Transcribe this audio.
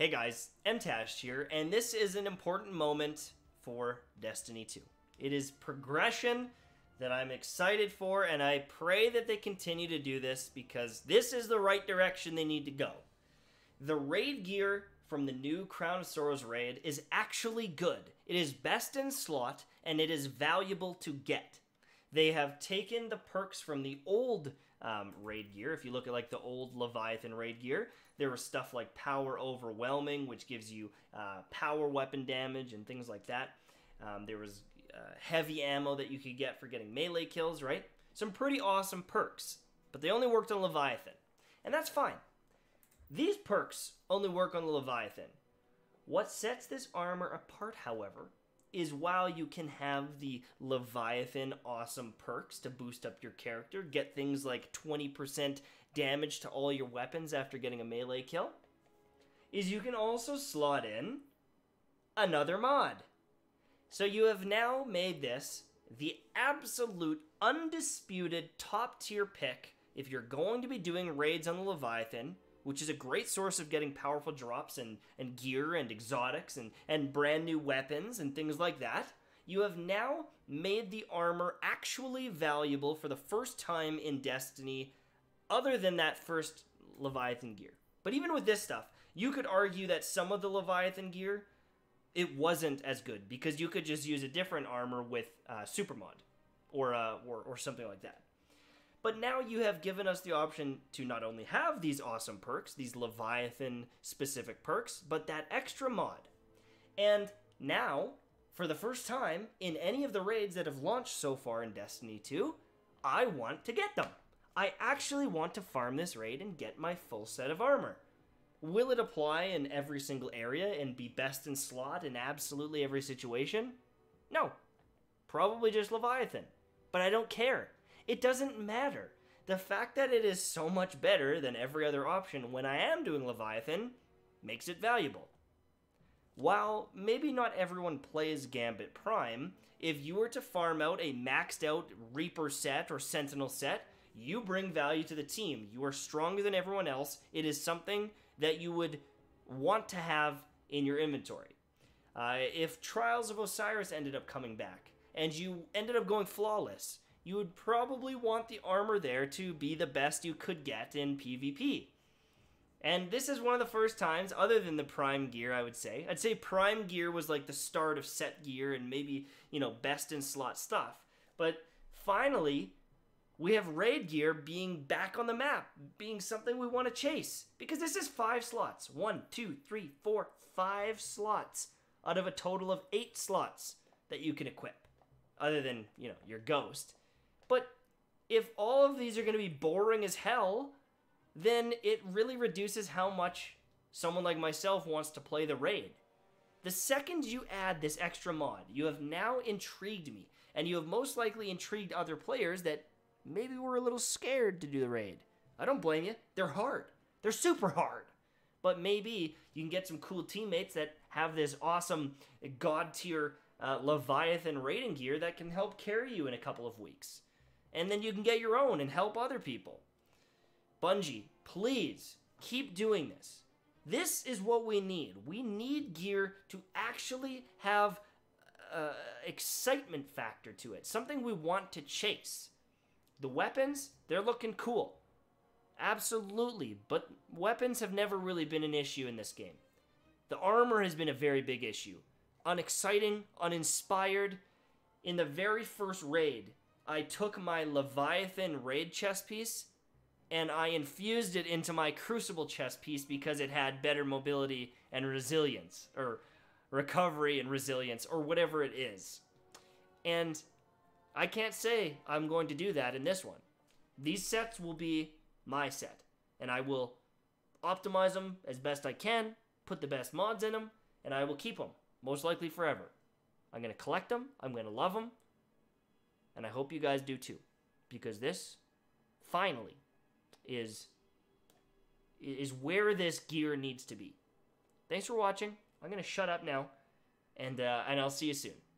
Hey guys, Mtash here, and this is an important moment for Destiny 2. It is progression that I'm excited for, and I pray that they continue to do this because this is the right direction they need to go. The raid gear from the new Crown of Sorrows raid is actually good. It is best in slot, and it is valuable to get. They have taken the perks from the old raid gear. If you look at like the old Leviathan raid gear, there was stuff like Power Overwhelming, which gives you power weapon damage and things like that. There was heavy ammo that you could get for getting melee kills, right? Some pretty awesome perks, but they only worked on Leviathan. And that's fine. These perks only work on the Leviathan. What sets this armor apart, however, is while you can have the Leviathan awesome perks to boost up your character, get things like 20% damage to all your weapons after getting a melee kill, is you can also slot in another mod. So you have now made this the absolute undisputed top tier pick if you're going to be doing raids on the Leviathan, which is a great source of getting powerful drops and gear and exotics and brand new weapons and things like that. You have now made the armor actually valuable for the first time in Destiny, other than that first Leviathan gear. But even with this stuff, you could argue that some of the Leviathan gear, it wasn't as good, because you could just use a different armor with Supermod or something like that. But now you have given us the option to not only have these awesome perks, these Leviathan-specific perks, but that extra mod. And now, for the first time, in any of the raids that have launched so far in Destiny 2, I want to get them. I actually want to farm this raid and get my full set of armor. Will it apply in every single area and be best in slot in absolutely every situation? No. Probably just Leviathan. But I don't care. It doesn't matter. The fact that it is so much better than every other option when I am doing Leviathan makes it valuable. While maybe not everyone plays Gambit Prime, if you were to farm out a maxed out Reaper set or Sentinel set, you bring value to the team. You are stronger than everyone else. It is something that you would want to have in your inventory. If Trials of Osiris ended up coming back and you ended up going flawless, you would probably want the armor there to be the best you could get in PvP. And this is one of the first times, other than the Prime gear, I would say. I'd say Prime gear was like the start of set gear and maybe, you know, best in slot stuff. But finally, we have raid gear being back on the map, being something we want to chase. Because this is 5 slots. 5 slots out of a total of 8 slots that you can equip. Other than, you know, your ghost. But if all of these are going to be boring as hell, then it really reduces how much someone like myself wants to play the raid. The second you add this extra mod, you have now intrigued me, and you have most likely intrigued other players that maybe were a little scared to do the raid. I don't blame you. They're hard. They're super hard. But maybe you can get some cool teammates that have this awesome god-tier Leviathan raiding gear that can help carry you in a couple of weeks. And then you can get your own and help other people. Bungie, please, keep doing this. This is what we need. We need gear to actually have excitement factor to it. Something we want to chase. The weapons, they're looking cool. Absolutely, but weapons have never really been an issue in this game. The armor has been a very big issue. Unexciting, uninspired. In the very first raid, I took my Leviathan raid chess piece and I infused it into my Crucible chess piece because it had better mobility and resilience, or recovery and resilience, or whatever it is. And I can't say I'm going to do that in this one. These sets will be my set, and I will optimize them as best I can, put the best mods in them, and I will keep them. Most likely forever. I'm going to collect them. I'm going to love them. And I hope you guys do too. Because this, finally, is where this gear needs to be. Thanks for watching. I'm going to shut up now. And I'll see you soon.